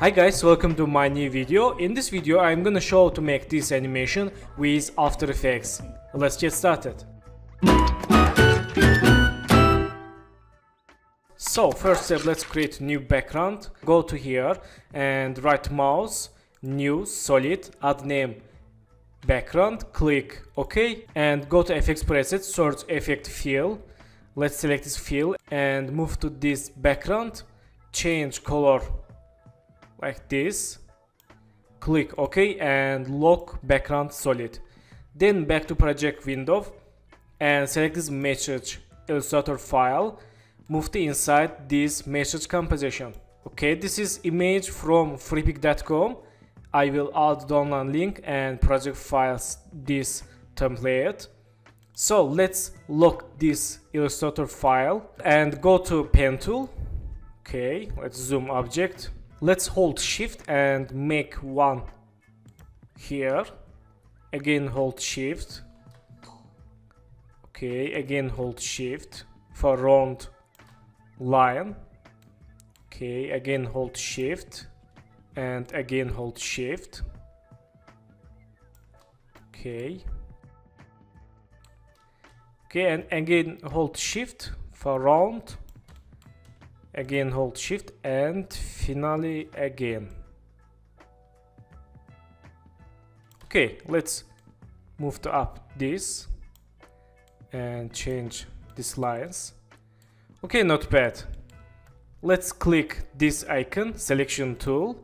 Hi guys, welcome to my new video. In this video I'm gonna show how to make this animation with After Effects. Let's get started. So first step, let's create new background. Go to here and right mouse, new, solid, add name, background, click OK and go to effects presets, search effect fill. Let's select this fill and move to this background, change color like this, click OK and lock background solid. Then back to project window and select this message illustrator file, move to inside this message composition. Okay, this is image from freepik.com. I will add download link and project files this template. So let's lock this illustrator file and go to pen tool. Okay, let's zoom object. Let's hold shift and make one here. Again hold shift. Okay, again hold shift for round line. Okay, again hold shift and again hold shift. Okay, and again hold shift for round. Again hold shift and finally again. Okay, let's move to up this and change these lines. Okay, not bad. Let's click this icon, selection tool,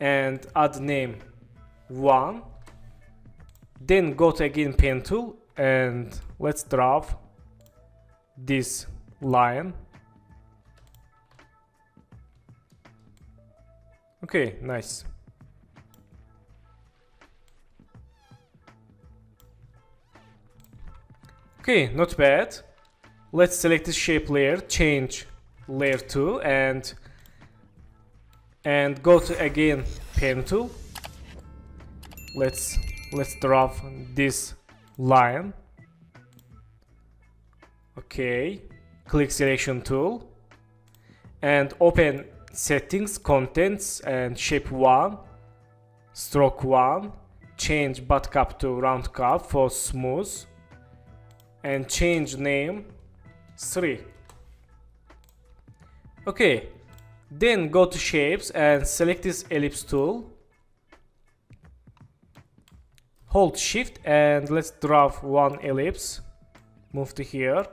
and add name 1. Then go to again pen tool and let's drop this line. Okay, nice. Okay, not bad. Let's select the shape layer, change layer 2 and go to again pen tool. Let's drop this line. Okay, click selection tool and open settings, contents, and shape 1, stroke 1, change butt cap to round cap for smooth, and change name 3. Okay, then go to shapes and select this ellipse tool, hold shift and let's draw one ellipse, move to here,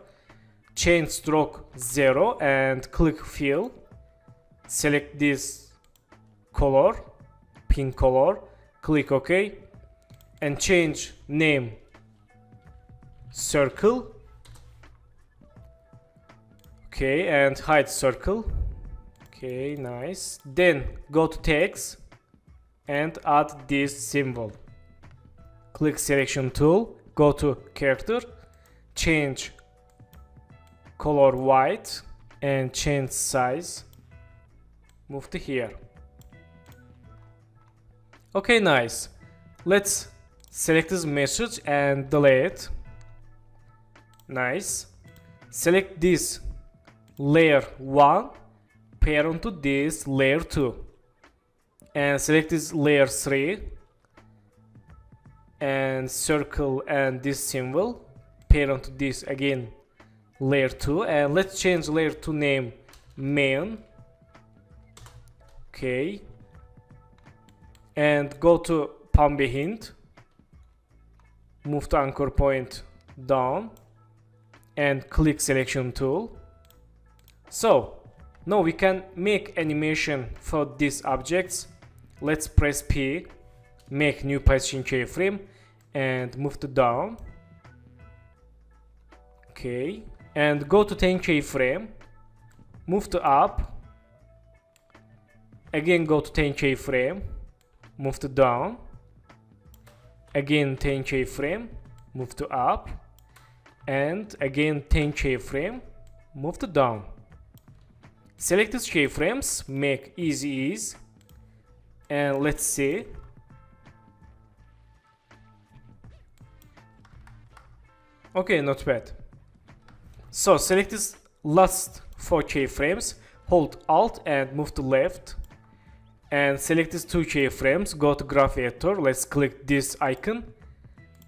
change stroke 0 and click fill. Select this color, pink color, click OK and change name circle. Okay, and hide circle. Okay, nice. Then go to text and add this symbol, click selection tool, go to character, change color white and change size. Move to here. Okay, nice. Let's select this message and delete it. Nice. Select this layer 1, pair onto this layer 2. And select this layer 3. And circle and this symbol, pair onto this again layer 2. And let's change layer 2 name main. Okay, and go to palm behind, move to anchor point down and click selection tool. So now we can make animation for these objects. Let's press P, make new position keyframe and move to down. Okay, and go to 10 keyframe, move to up. Again go to 10 keyframe, move to down, again 10 keyframe, move to up, and again 10 keyframe, move to down. Select these keyframes, make easy ease, and let's see. Okay, not bad. So select these last 4 keyframes, hold Alt and move to left. and select these two keyframes. Go to graph editor, let's click this icon,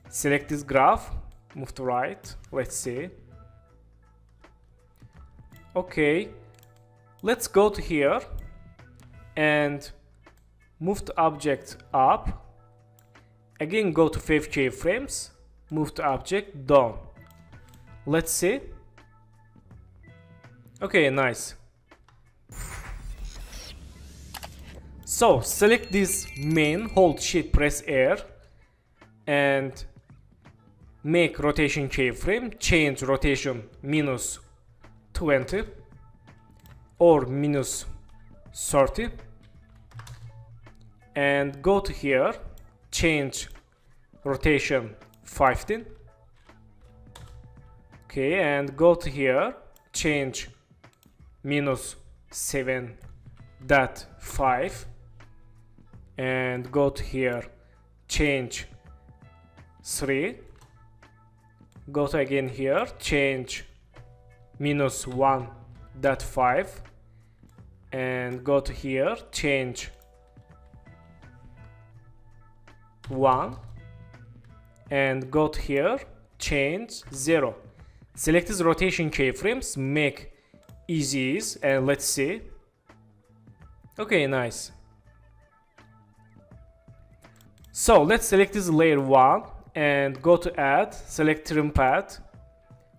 select this graph, move to right, let's see. Okay, let's go to here and move the object up. Again, go to 5 keyframes, move the object down. Let's see. Okay, nice. So select this main, hold shift, press air, and make rotation keyframe, change rotation -20 or -30, and go to here, change rotation 15. Okay, and go to here, change -7.5, and go to here, change 3. Go to again here, change -1.5, and go to here, change 1, and go to here, change 0. Select these rotation keyframes, make easy ease, and let's see. Okay, nice. So let's select this layer 1 and go to add, select trim path,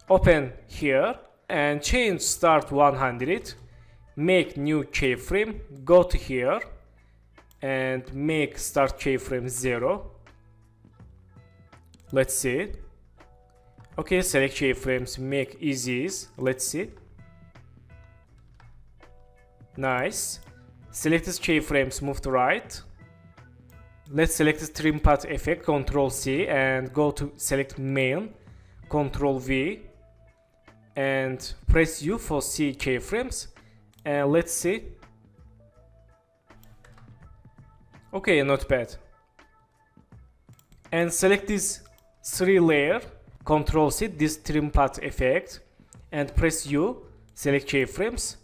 open here and change start 100, make new keyframe, go to here and make start keyframe 0. Let's see. Okay, select keyframes, make easy. Let's see. Nice. Select these keyframes, move to right. Let's select this trim path effect, Ctrl C, and go to select main, Ctrl V, and press U for C keyframes, and let's see. Okay, not bad. And select this 3 layer, Ctrl C, this trim path effect, and press U, select keyframes,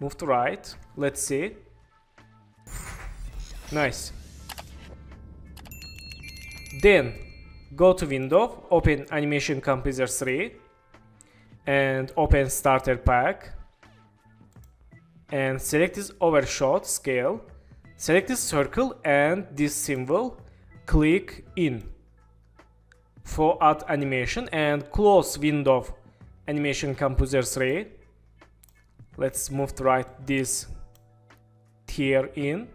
move to right, let's see. Nice. Then go to window, open Animation Composer 3 and open starter pack and select this overshot scale, select this circle and this symbol, click in for add animation and close window Animation Composer 3. Let's move to right this tier in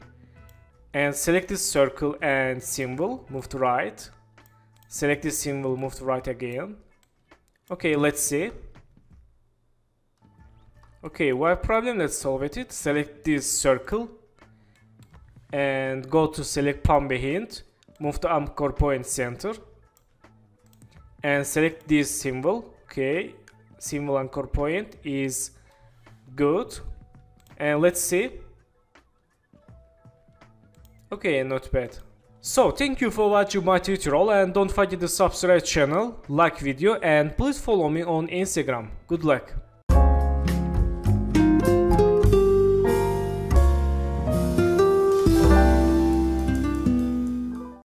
and select this circle and symbol, move to right, select this symbol, move to right again. Okay, let's see. Okay, what problem, let's solve it. Select this circle and go to select palm behind, move to anchor point center and select this symbol. Okay, symbol anchor point is good, and let's see. Okay, not bad. So thank you for watching my tutorial and don't forget to subscribe channel, like video, and please follow me on Instagram. Good luck.